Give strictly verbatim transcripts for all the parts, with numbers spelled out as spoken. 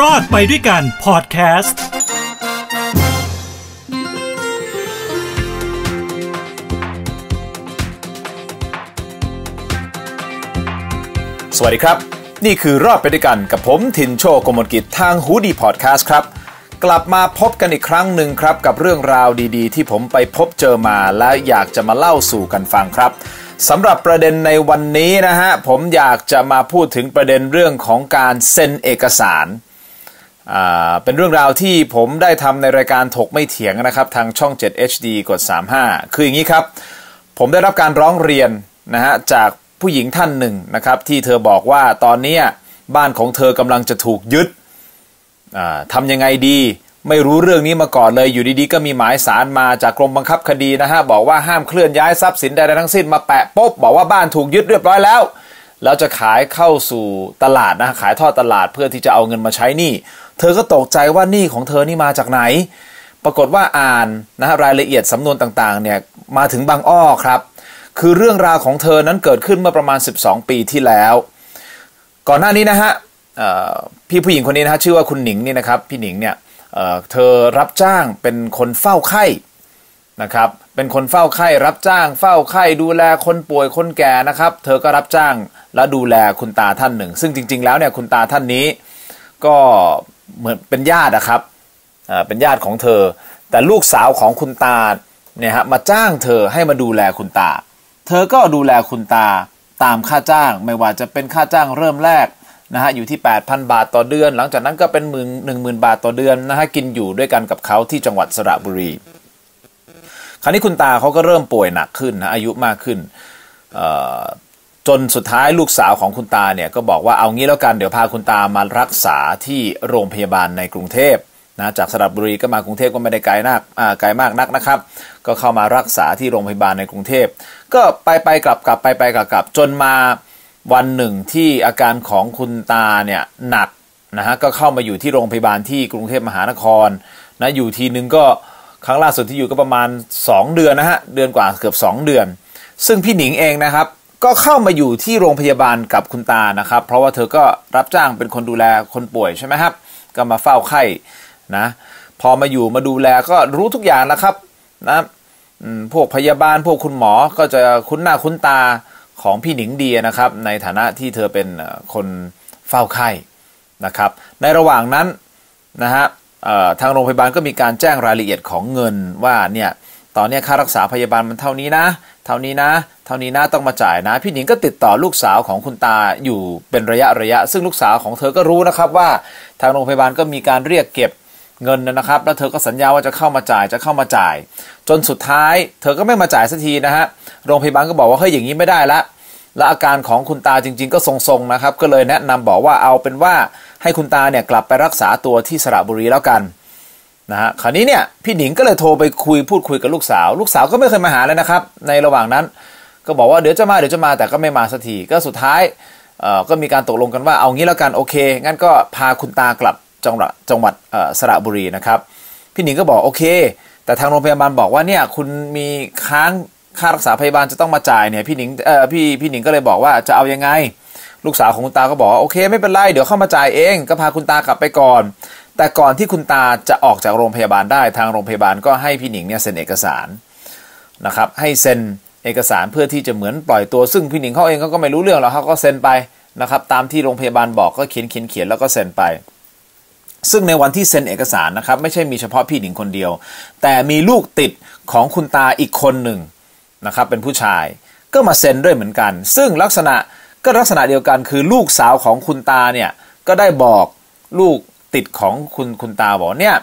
รอดไปด้วยกันพอดแคสต์สวัสดีครับนี่คือรอดไปด้วยกันกับผมทินโชค กมลกิจทางฮูดี้พอดแคสต์ครับกลับมาพบกันอีกครั้งหนึ่งครับกับเรื่องราวดีๆที่ผมไปพบเจอมาและอยากจะมาเล่าสู่กันฟังครับสำหรับประเด็นในวันนี้นะฮะผมอยากจะมาพูดถึงประเด็นเรื่องของการเซ็นเอกสารอ่าเป็นเรื่องราวที่ผมได้ทำในรายการถกไม่เถียงนะครับทางช่อง เจ็ด เอช ดี กด สามสิบห้าคืออย่างนี้ครับผมได้รับการร้องเรียนนะฮะจากผู้หญิงท่านหนึ่งนะครับที่เธอบอกว่าตอนนี้บ้านของเธอกำลังจะถูกยึดทำยังไงดีไม่รู้เรื่องนี้มาก่อนเลยอยู่ดีๆก็มีหมายศาลมาจากกรมบังคับคดีนะฮะบอกว่าห้ามเคลื่อนย้ายทรัพย์สินใดๆทั้งสิ้นมาแปะป๊บบอกว่าบ้านถูกยึดเรียบร้อยแล้วแล้วจะขายเข้าสู่ตลาดนะขายทอดตลาดเพื่อที่จะเอาเงินมาใช้หนี้เธอก็ตกใจว่าหนี้ของเธอนี่มาจากไหนปรากฏว่าอ่านนะฮะรายละเอียดสำนวนต่างๆเนี่ยมาถึงบางอ้อครับคือเรื่องราวของเธอนั้นเกิดขึ้นเมื่อประมาณสิบสองปีที่แล้วก่อนหน้านี้นะฮะพี่ผู้หญิงคนนี้นะฮะชื่อว่าคุณหนิงนี่นะครับพี่หนิงเนี่ย เ, เธอรับจ้างเป็นคนเฝ้าไข้นะครับเป็นคนเฝ้าไข้รับจ้างเฝ้าไข้ดูแลคนป่วยคนแก่นะครับเธอก็รับจ้างและดูแลคุณตาท่านหนึ่งซึ่งจริงๆแล้วเนี่ยคุณตาท่านนี้ก็เหมือนเป็นญาตินะครับเป็นญาติของเธอแต่ลูกสาวของคุณตาเนี่ยฮะมาจ้างเธอให้มาดูแลคุณตาเธอก็ดูแลคุณตาตามค่าจ้างไม่ว่าจะเป็นค่าจ้างเริ่มแรกนะฮะอยู่ที่ แปดพัน บาทต่อเดือนหลังจากนั้นก็เป็นหนึ่งหมื่นบาทต่อเดือนนะฮะกินอยู่ด้วยกันกับเขาที่จังหวัดสระบุรีคราวนี้คุณตาเขาก็เริ่มป่วยหนักขึ้นนะอายุมากขึ้นจนสุดท้ายลูกสาวของคุณตาเนี่ยก็บอกว่าเอางี้แล้วกันเดี๋ยวพาคุณตามารักษาที่โรงพยาบาลในกรุงเทพนะจากสระบุรีก็มากรุงเทพก็ไม่ได้ไกลนักไกลมากนักนะครับก็เข้ามารักษาที่โรงพยาบาลในกรุงเทพก็ไปไปกลับกลับไปไปกลับกลับจนมาวันหนึ่งที่อาการของคุณตาเนี่ยหนักนะฮะก็เข้ามาอยู่ที่โรงพยาบาลที่กรุงเทพมหานครนะอยู่ทีนึงก็ครั้งล่าสุดที่อยู่ก็ประมาณสองเดือนนะฮะเดือนกว่าเกือบสองเดือนซึ่งพี่หนิงเองนะครับก็เข้ามาอยู่ที่โรงพยาบาลกับคุณตานะครับเพราะว่าเธอก็รับจ้างเป็นคนดูแลคนป่วยใช่ไหมครับก็มาเฝ้าไข้นะพอมาอยู่มาดูแลก็รู้ทุกอย่างนะครับนะพวกพยาบาลพวกคุณหมอก็จะคุ้นหน้าคุ้นตาของพี่หนิงดีนะครับในฐานะที่เธอเป็นคนเฝ้าไข้นะครับในระหว่างนั้นนะฮะทางโรงพยาบาลก็มีการแจ้งรายละเอียดของเงินว่าเนี่ยตอนนี้ค่ารักษาพยาบาลมันเท่านี้นะเท่านี้นะเท่านี้นะต้องมาจ่ายนะพี่หนิงก็ติดต่อลูกสาวของคุณตาอยู่เป็นระยะระยะซึ่งลูกสาวของเธอก็รู้นะครับว่าทางโรงพยาบาลก็มีการเรียกเก็บเงินนะครับแล้วเธอก็สัญญาว่าจะเข้ามาจ่ายจะเข้ามาจ่ายจนสุดท้ายเธอก็ไม่มาจ่ายสักทีนะฮะโรงพยาบาลก็บอกว่าเฮ้ยอย่างนี้ไม่ได้ละและอาการของคุณตาจริงๆก็ทรงๆนะครับก็เลยแนะนำบอกว่าเอาเป็นว่าให้คุณตาเนี่ยกลับไปรักษาตัวที่สระบุรีแล้วกันนะฮะคราวนี้เนี่ยพี่หนิงก็เลยโทรไปคุยพูดคุยกับลูกสาวลูกสาวก็ไม่เคยมาหาเลยนะครับในระหว่างนั้นก็บอกว่าเดี๋ยวจะมาเดี๋ยวจะมาแต่ก็ไม่มาสักทีก็สุดท้ายเอ่อก็มีการตกลงกันว่าเอางี้แล้วกันโอเคงั้นก็พาคุณตากลับจังหวัดจังหวัดสระบุรีนะครับพี่หนิงก็บอกโอเคแต่ทางโรงพยาบาลบอกว่าเนี่ยคุณมีค้างค่ารักษาพยาบาลจะต้องมาจ่ายเนี่ยพี่หนิงเอ่อพี่พี่หนิงก็เลยบอกว่าจะเอายังไงลูกสาวของคุณตาก็บอกว่าโอเคไม่เป็นไรเดี๋ยวเข้ามาจ่ายเองก็พาคุณตากลับไปก่อนแต่ก่อนที่คุณตาจะออกจากโรงพยาบาลได้ทางโรงพยาบาลก็ให้พี่หนิงเนี่ยเซ็นเอกสารนะครับให้เซ็นเอกสารเพื่อที่จะเหมือนปล่อยตัวซึ่งพี่หนิงเขาเองเขาก็ไม่รู้เรื่องหรอกเขาก็เซ็นไปนะครับตามที่โรงพยาบาลบอกก็เขียนเขียนเขียนแล้วก็เซ็นไปซึ่งในวันที่เซ็นเอกสารนะครับไม่ใช่มีเฉพาะพี่หนิงคนเดียวแต่มีลูกติดของคุณตาอีกคนหนึ่งนะครับเป็นผู้ชายก็มาเซ็นด้วยเหมือนกันซึ่งลักษณะก็ลักษณะเดียวกันคือลูกสาวของคุณตาเนี่ยก็ได้บอกลูกติดของคุณคุณตาบอกเนี่ย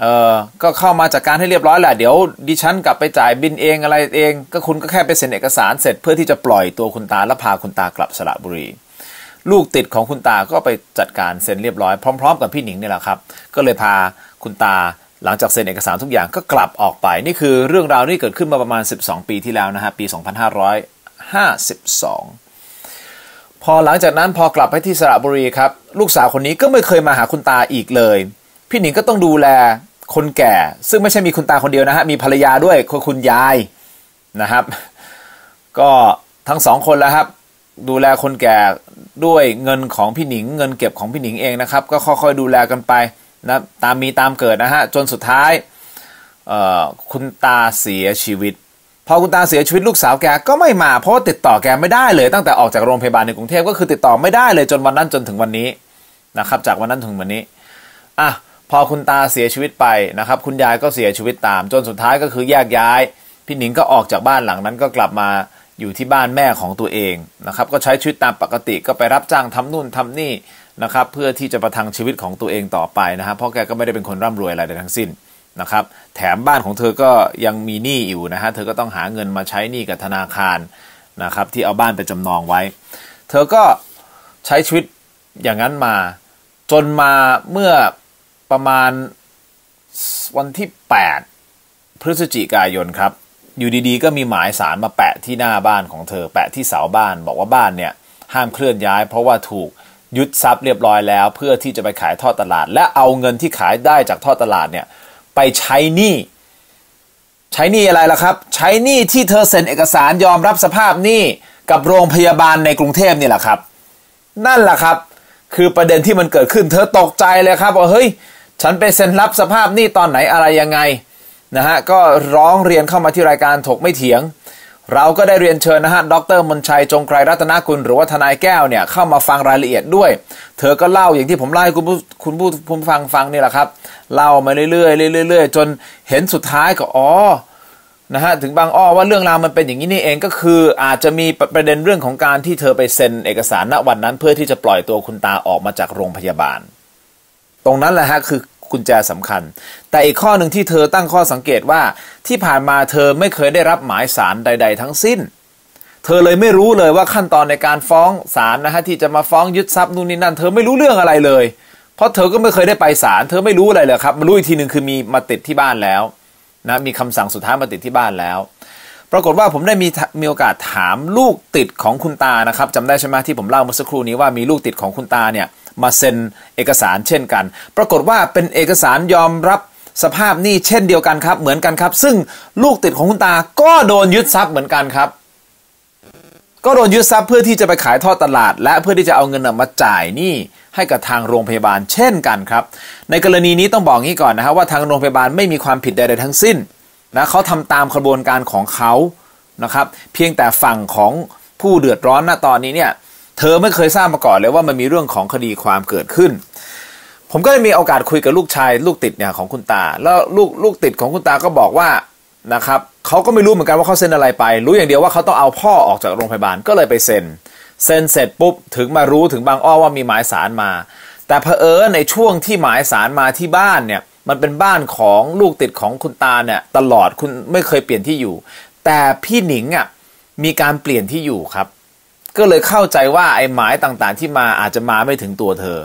เออก็เข้ามาจัดการให้เรียบร้อยแหละเดี๋ยวดิฉันกลับไปจ่ายบินเองอะไรเองก็คุณก็แค่ไปเซ็นเอกสารเสร็จเพื่อที่จะปล่อยตัวคุณตาและพาคุณตากลับสระบุรีลูกติดของคุณตาก็ไปจัดการเซ็นเรียบร้อยพร้อมๆกับพี่หนิงนี่แหละครับก็เลยพาคุณตาหลังจากเซ็นเอกสารทุกอย่างก็กลับออกไปนี่คือเรื่องราวที่เกิดขึ้นมาประมาณสิบสองปีที่แล้วนะฮะปีสองพันห้าร้อยห้าสิบสองพอหลังจากนั้นพอกลับไปที่สระบุรีครับลูกสาวคนนี้ก็ไม่เคยมาหาคุณตาอีกเลยพี่หนิงก็ต้องดูแลคนแก่ซึ่งไม่ใช่มีคุณตาคนเดียวนะฮะมีภรรยาด้วยคือคุณยายนะครับก็ทั้งสองคนแล้วครับ ดูแลคนแก่ด้วยเงินของพี่หนิงเงินเก็บของพี่หนิงเองนะครับก็ค่อยๆดูแลกันไปนะตามมีตามเกิดนะฮะจนสุดท้ายคุณตาเสียชีวิตพอคุณตาเสียชีวิตลูกสาวแกก็ไม่มาเพราะติดต่อแกไม่ได้เลยตั้งแต่ออกจากโรงพยาบาลในกรุงเทพก็คือติดต่อไม่ได้เลยจนวันนั้นจนถึงวันนี้นะครับจากวันนั้นถึงวันนี้อ่ะพอคุณตาเสียชีวิตไปนะครับคุณยายก็เสียชีวิตตามจนสุดท้ายก็คือแยกย้ายพี่หนิงก็ออกจากบ้านหลังนั้นก็กลับมาอยู่ที่บ้านแม่ของตัวเองนะครับก็ใช้ชีวิตตามปกติก็ไปรับจ้างทำนู่นทำนี่นะครับเพื่อที่จะประทังชีวิตของตัวเองต่อไปนะฮะเพราะแกก็ไม่ได้เป็นคนร่ำรวยอะไรใดทั้งสิ้นนะครับแถมบ้านของเธอก็ยังมีหนี้อยู่นะฮะเธอก็ต้องหาเงินมาใช้หนี้กับธนาคารนะครับที่เอาบ้านไปจำนองไว้เธอก็ใช้ชีวิตอย่างนั้นมาจนมาเมื่อประมาณวันที่แปดพฤศจิกายนครับอยู่ดีๆก็มีหมายศาลมาแปะที่หน้าบ้านของเธอแปะที่เสาบ้านบอกว่าบ้านเนี่ยห้ามเคลื่อนย้ายเพราะว่าถูกยึดทรัพย์เรียบร้อยแล้วเพื่อที่จะไปขายทอดตลาดและเอาเงินที่ขายได้จากทอดตลาดเนี่ยไปใช้หนี้ใช้หนี้อะไรล่ะครับใช้หนี้ที่เธอเซ็นเอกสารยอมรับสภาพหนี้กับโรงพยาบาลในกรุงเทพนี่แหละครับนั่นแหละครับคือประเด็นที่มันเกิดขึ้นเธอตกใจเลยครับว่าเฮ้ยฉันไปเซ็นรับสภาพหนี้ตอนไหนอะไรยังไงนะฮะก็ร้องเรียนเข้ามาที่รายการถกไม่เถียงเราก็ได้เรียนเชิญนะฮะดร.มนชัยจงไกรรัตนกุลหรือว่าทนายแก้วเนี่ยเข้ามาฟังรายละเอียดด้วยเธอก็เล่าอย่างที่ผมเล่าให้คุณผู้คุณผู้ฟังฟังนี่แหละครับเล่ามาเรื่อยๆเรื่อยๆจนเห็นสุดท้ายก็อ๋อนะฮะถึงบางอ้อว่าเรื่องราวมันเป็นอย่างนี้นี่เองก็คืออาจจะมีประเด็นเรื่องของการที่เธอไปเซ็นเอกสารณวันนั้นเพื่อที่จะปล่อยตัวคุณตาออกมาจากโรงพยาบาลตรงนั้นแหละฮะคือกุญแจสำคัญแต่อีกข้อหนึ่งที่เธอตั้งข้อสังเกตว่าที่ผ่านมาเธอไม่เคยได้รับหมายศาลใดๆทั้งสิ้นเธอเลยไม่รู้เลยว่าขั้นตอนในการฟ้องศาลนะฮะที่จะมาฟ้องยึดทรัพย์นู่นนี่นั่นเธอไม่รู้เรื่องอะไรเลยเพราะเธอก็ไม่เคยได้ไปศาลเธอไม่รู้อะไรเลยครับมารู้อีกทีหนึ่งคือมีมาติดที่บ้านแล้วนะมีคำสั่งสุดท้ายมาติดที่บ้านแล้วปรากฏว่าผมได้มีมีโอกาสถามลูกติดของคุณตานะครับจำได้ใช่ไหมที่ผมเล่าเมื่อสักครู่นี้ว่ามีลูกติดของคุณตาเนี่ยมาเซ็นเอกสารเช่นกันปรากฏว่าเป็นเอกสารยอมรับสภาพหนี้เช่นเดียวกันครับเหมือนกันครับซึ่งลูกติดของคุณตาก็โดนยึดทรัพย์เหมือนกันครับก็โดนยึดทรัพย์เพื่อที่จะไปขายทอดตลาดและเพื่อที่จะเอาเงินมาจ่ายหนี้ให้กับทางโรงพยาบาลเช่นกันครับในกรณีนี้ต้องบอกงี้ก่อนนะครับว่าทางโรงพยาบาลไม่มีความผิดใดๆทั้งสิ้นนะเขาทำตามกระบวนการของเขานะครับเพียงแต่ฝั่งของผู้เดือดร้อนณตอนนี้เนี่ยเธอไม่เคยทราบมาก่อนเลยว่ามันมีเรื่องของคดีความเกิดขึ้นผมก็ได้มีโอกาสคุยกับลูกชายลูกติดเนี่ยของคุณตาแล้วลูกลูกติดของคุณตาก็บอกว่านะครับเขาก็ไม่รู้เหมือนกันว่าเขาเซ็นอะไรไปรู้อย่างเดียวว่าเขาต้องเอาพ่อออกจากโรงพยาบาลก็เลยไปเซ็นเซ็นเสร็จปุ๊บถึงมารู้ถึงบางอ้อว่ามีหมายศาลมาแต่เผอิญในช่วงที่หมายศาลมาที่บ้านเนี่ยมันเป็นบ้านของลูกติดของคุณตาเนี่ยตลอดคุณไม่เคยเปลี่ยนที่อยู่แต่พี่หนิงอ่ะมีการเปลี่ยนที่อยู่ครับก็เลยเข้าใจว่าไอ้หมายต่างๆที่มาอาจจะมาไม่ถึงตัวเธอ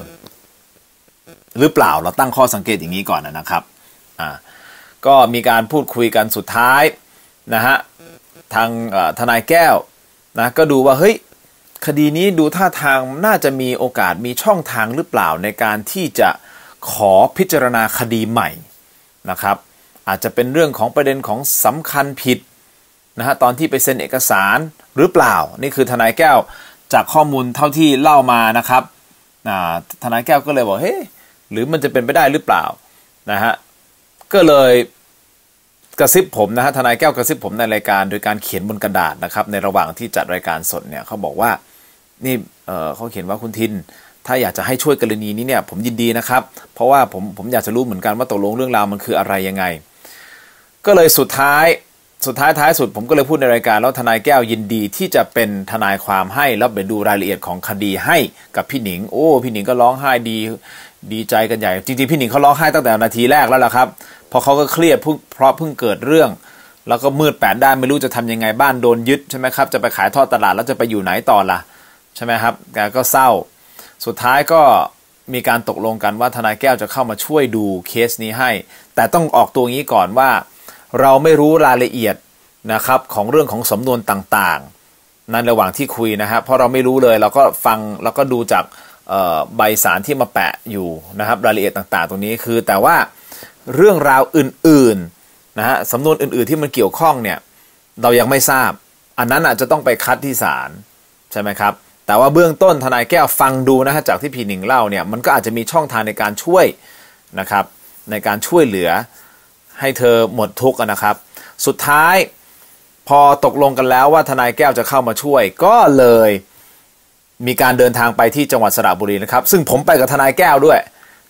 หรือเปล่าเราตั้งข้อสังเกตอย่างนี้ก่อนนะครับอ่าก็มีการพูดคุยกันสุดท้ายนะฮะทางทนายแก้วนะก็ดูว่าเฮ้ยคดีนี้ดูท่าทางน่าจะมีโอกาสมีช่องทางหรือเปล่าในการที่จะขอพิจารณาคดีใหม่นะครับอาจจะเป็นเรื่องของประเด็นของสำคัญผิดนะฮะตอนที่ไปเซ็นเอกสารหรือเปล่านี่คือทนายแก้วจากข้อมูลเท่าที่เล่ามานะครับทนายแก้วก็เลยบอกเฮ้ยหรือมันจะเป็นไปได้หรือเปล่านะฮะก็เลยกระซิบผมนะฮะทนายแก้วกระซิบผมในรายการโดยการเขียนบนกระดาษนะครับในระหว่างที่จัดรายการสดเนี่ยเขาบอกว่านี่ เอ่อ เขาเขียนว่าคุณทินถ้าอยากจะให้ช่วยกรณีนี้เนี่ยผมยินดีนะครับเพราะว่าผมผมอยากจะรู้เหมือนกันว่าตกลงเรื่องราวมันคืออะไรยังไงก็เลยสุดท้ายสุดท้ายท้ายสุดผมก็เลยพูดในรายการแล้วทนายแก้วยินดีที่จะเป็นทนายความให้แล้วไปดูรายละเอียดของคดีให้กับพี่หนิงโอ้พี่หนิงก็ร้องไห้ดีดีใจกันใหญ่จริงๆพี่หนิงเขาร้องไห้ตั้งแต่นาทีแรกแล้วล่ะครับพอเขาก็เครียดเพราะเพิ่งเกิดเรื่องแล้วก็มืดแปดด้านไม่รู้จะทำยังไงบ้านโดนยึดใช่ไหมครับจะไปขายทอดตลาดแล้วจะไปอยู่ไหนต่อล่ะใช่ไหมครับแกก็เศร้าสุดท้ายก็มีการตกลงกันว่าทนายแก้วจะเข้ามาช่วยดูเคสนี้ให้แต่ต้องออกตัวงี้ก่อนว่าเราไม่รู้รายละเอียดนะครับของเรื่องของสำนวนต่างๆนั้นระหว่างที่คุยนะฮะเพราะเราไม่รู้เลยเราก็ฟังแล้วก็ดูจากใบสารที่มาแปะอยู่นะครับรายละเอียดต่างๆตรงนี้คือแต่ว่าเรื่องราวอื่นๆนะฮะสำนวนอื่นๆที่มันเกี่ยวข้องเนี่ยเรายังไม่ทราบอันนั้นอาจจะต้องไปคัดที่ศาลใช่ไหมครับ แต่ว่าเบื้องต้นทนายแก้วฟังดูนะฮะจากที่พี่หนิงเล่าเนี่ยมันก็อาจจะมีช่องทางในการช่วยนะครับในการช่วยเหลือให้เธอหมดทุกข์นะครับสุดท้ายพอตกลงกันแล้วว่าทนายแก้วจะเข้ามาช่วยก็เลยมีการเดินทางไปที่จังหวัดสระบุรีนะครับซึ่งผมไปกับทนายแก้วด้วย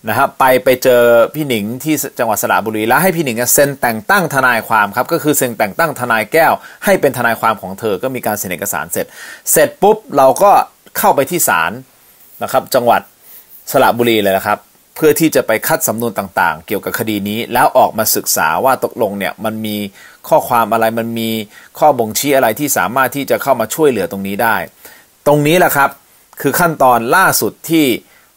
นะครับไปไปเจอพี่หนิงที่จังหวัดสระบุรีแล้วให้พี่หนิงเซ็นแต่งตั้งทนายความครับก็คือเซ็นแต่งตั้งทนายแก้วให้เป็นทนายความของเธอก็มีการเซ็นเอกสารเสร็จเสร็จปุ๊บเราก็เข้าไปที่ศาลนะครับจังหวัดสระบุรีเลยนะครับเพื่อที่จะไปคัดสำนวนต่างๆเกี่ยวกับคดีนี้แล้วออกมาศึกษาว่าตกลงเนี่ยมันมีข้อความอะไรมันมีข้อบ่งชี้อะไรที่สามารถที่จะเข้ามาช่วยเหลือตรงนี้ได้ตรงนี้แหละครับคือขั้นตอนล่าสุดที่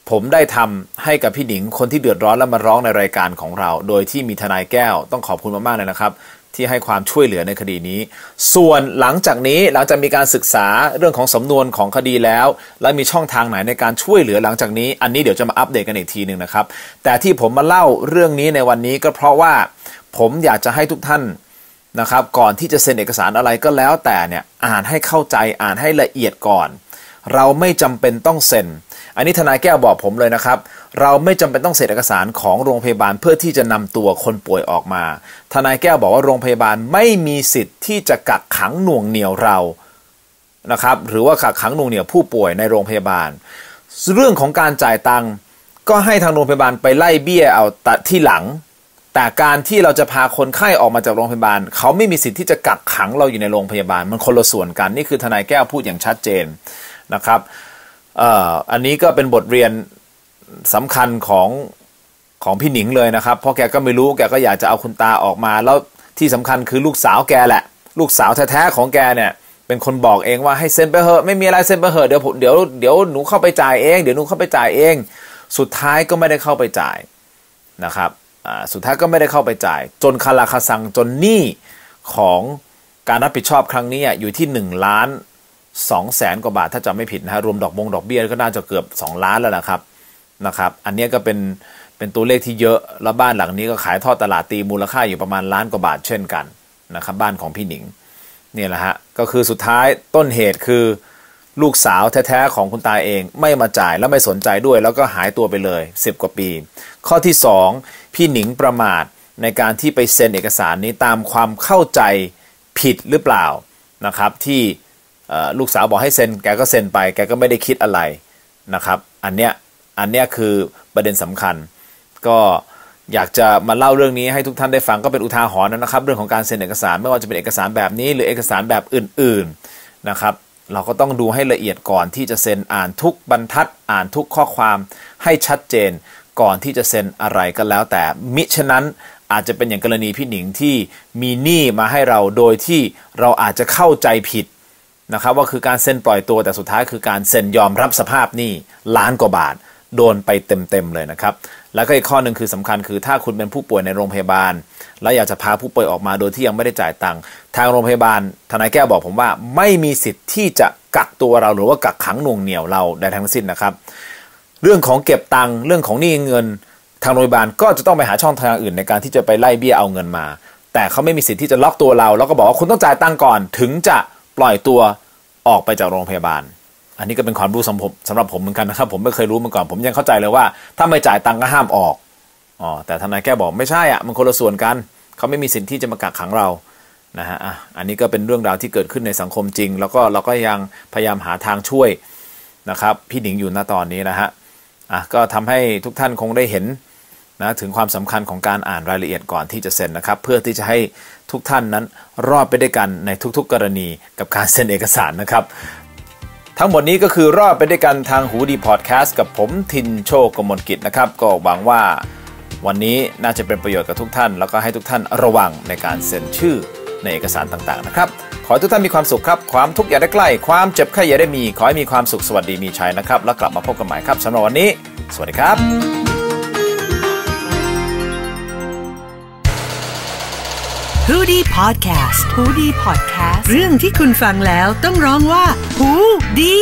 ผมได้ทำให้กับพี่หนิงคนที่เดือดร้อนและมาร้องในรายการของเราโดยที่มีทนายแก้วต้องขอบคุณมากๆเลยนะครับที่ให้ความช่วยเหลือในคดีนี้ส่วนหลังจากนี้หลังจากมีการศึกษาเรื่องของสำนวนของคดีแล้วและมีช่องทางไหนในการช่วยเหลือหลังจากนี้อันนี้เดี๋ยวจะมาอัปเดตกันอีกทีหนึ่งนะครับแต่ที่ผมมาเล่าเรื่องนี้ในวันนี้ก็เพราะว่าผมอยากจะให้ทุกท่านนะครับก่อนที่จะเซ็นเอกสารอะไรก็แล้วแต่เนี่ยอ่านให้เข้าใจอ่านให้ละเอียดก่อนเราไม่จำเป็นต้องเซ็นอันนี้ทนายแก้วบอกผมเลยนะครับเราไม่จำเป็นต้องเซ็นเอกสารของโรงพยาบาลเพื่อที่จะนำตัวคนป่วยออกมาทนายแก้วบอกว่าโรงพยาบาลไม่มีสิทธิ์ที่จะกักขังหน่วงเหนี่ยวเรานะครับหรือว่ากักขังหน่วงเหนี่ยวผู้ป่วยในโรงพยาบาลเรื่องของการจ่ายตังค์ก็ให้ทางโรงพยาบาลไปไล่เบี้ยเอาตัดที่หลังแต่การที่เราจะพาคนไข้ออกมาจากโรงพยาบาลเขาไม่มีสิทธิ์ที่จะกักขังเราอยู่ในโรงพยาบาลมันคนละส่วนกันนี่คือทนายแก้วพูดอย่างชัดเจนนะครับอันนี้ก็เป็นบทเรียนสำคัญของของพี่หนิงเลยนะครับเพราะแกก็ไม่รู้แกก็อยากจะเอาคุณตาออกมาแล้วที่สำคัญคือลูกสาวแกแหละลูกสาวแท้ๆของแกเนี่ยเป็นคนบอกเองว่าให้เซ็นไปเหอะไม่มีอะไรเซ็นไปเหอะเดี๋ยวเดี๋ยวเดี๋ยวหนูเข้าไปจ่ายเองเดี๋ยวหนูเข้าไปจ่ายเองสุดท้ายก็ไม่ได้เข้าไปจ่ายนะครับสุดท้ายก็ไม่ได้เข้าไปจ่ายจนคาราคาซังจนหนี้ของการรับผิดชอบครั้งนี้อยู่ที่หนึ่งล้านสองแสนกว่าบาทถ้าจำไม่ผิดนะฮะรวมดอกบงดอกเบี้ยก็น่าจะเกือบสองล้านแล้วนะครับนะครับอันนี้ก็เป็นเป็นตัวเลขที่เยอะแล้วบ้านหลังนี้ก็ขายทอดตลาดตีมูลค่าอยู่ประมาณล้านกว่าบาทเช่นกันนะครับบ้านของพี่หนิงนี่แหละฮะก็คือสุดท้ายต้นเหตุคือลูกสาวแท้ๆของคุณตาเองไม่มาจ่ายและไม่สนใจด้วยแล้วก็หายตัวไปเลยสิบกว่าปีข้อที่สองพี่หนิงประมาทในการที่ไปเซ็นเอกสารนี้ตามความเข้าใจผิดหรือเปล่านะครับที่ลูกสาวบอกให้เซ็นแกก็เซ็นไปแกก็ไม่ได้คิดอะไรนะครับอันเนี้ยอันเนี้ยคือประเด็นสำคัญก็อยากจะมาเล่าเรื่องนี้ให้ทุกท่านได้ฟังก็เป็นอุทาหรณ์นะครับเรื่องของการเซ็นเอกสารไม่ว่าจะเป็นเอกสารแบบนี้หรือเอกสารแบบอื่นๆนะครับเราก็ต้องดูให้ละเอียดก่อนที่จะเซ็นอ่านทุกบรรทัดอ่านทุกข้อความให้ชัดเจนก่อนที่จะเซ็นอะไรก็แล้วแต่มิฉะนั้นอาจจะเป็นอย่างกรณีพี่หนิงที่มีหนี้มาให้เราโดยที่เราอาจจะเข้าใจผิดนะครับว่าคือการเซ็นปล่อยตัวแต่สุดท้ายคือการเซ็นยอมรับสภาพหนี้ล้านกว่าบาทโดนไปเต็มๆเลยนะครับแล้วก็อีกข้อหนึ่งคือสำคัญคือถ้าคุณเป็นผู้ป่วยในโรงพยาบาลและอยากจะพาผู้ป่วยออกมาโดยที่ยังไม่ได้จ่ายตังค์ทางโรงพยาบาลทนายแก้วบอกผมว่าไม่มีสิทธิ์ที่จะกักตัวเราหรือว่ากักขังหน่วงเหนี่ยวเราใดทั้งสิ้นนะครับเรื่องของเก็บตังค์เรื่องของหนี้เงินทางโรงพยาบาลก็จะต้องไปหาช่องทางอื่นในการที่จะไปไล่เบี้ยเอาเงินมาแต่เขาไม่มีสิทธิ์ที่จะล็อกตัวเราแล้วก็บอกว่าคุณต้องจ่ายตังค์ก่อนถึงจะปล่อยตัวออกไปจากโรงพยาบาลอันนี้ก็เป็นความรู้สำหรับสำหรับผมเหมือนกันนะครับผมไม่เคยรู้มาก่อนผมยังเข้าใจเลยว่าถ้าไม่จ่ายตังค์ก็ห้ามออกอ๋อแต่ทนายแก้วบอกไม่ใช่อ่ะมันคนละส่วนกันเขาไม่มีสิทธิ์ที่จะมากักขังเรานะฮะอันนี้ก็เป็นเรื่องราวที่เกิดขึ้นในสังคมจริงแล้วก็เราก็ยังพยายามหาทางช่วยนะครับพี่หนิงอยู่ณตอนนี้นะฮะอ่ะก็ทำให้ทุกท่านคงได้เห็นนะถึงความสำคัญของการอ่านรายละเอียดก่อนที่จะเซ็นนะครับเพื่อที่จะให้ทุกท่านนั้นรอดไปด้วยกันในทุกๆกรณีกับการเซ็นเอกสารนะครับทั้งหมดนี้ก็คือรอดไปด้วยกันทางหูดีพอดแคสต์กับผมทินโชคกมลกิจนะครับก็หวังว่าวันนี้น่าจะเป็นประโยชน์กับทุกท่านแล้วก็ให้ทุกท่านระวังในการเซ็นชื่อในเอกสารต่างๆนะครับขอให้ทุกท่านมีความสุขครับความทุกข์อย่าได้ใกล้ความเจ็บไข้อย่าได้มีขอให้มีความสุขสวัสดีมีชัยนะครับแล้วกลับมาพบกันใหม่ครับสำหรับวันนี้สวัสดีครับหูดีพอดแคสต์หูดีพอดแคสต์เรื่องที่คุณฟังแล้วต้องร้องว่าหูดี